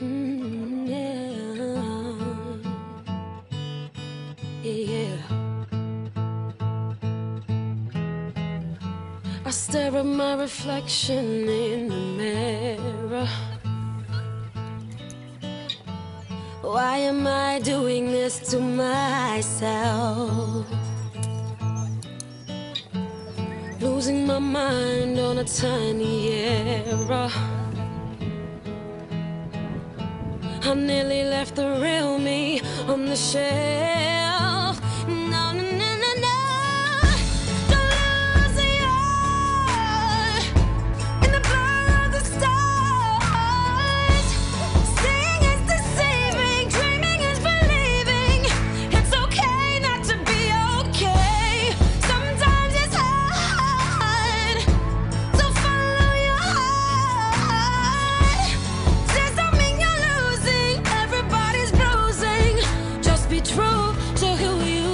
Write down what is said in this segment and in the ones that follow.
I stare at my reflection in the mirror. Why am I doing this to myself? Losing my mind on a tiny error. I nearly left the real me on the shelf. No, no, no, no, no. Don't lose the art in the blur of the stars. Seeing is deceiving, dreaming is believing. It's okay not to be okay. Sometimes it's hard to follow your heart. Does that mean you're losing? Everybody's bruising. Just be true to who you are.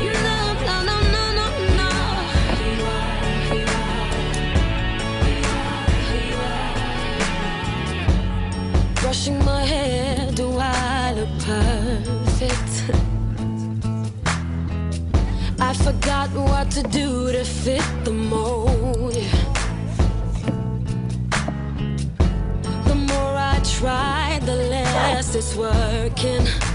No, no, no, no, no, no. Brushing my hair, do I look perfect? I forgot what to do to fit the mold. The more I try, the less it's working.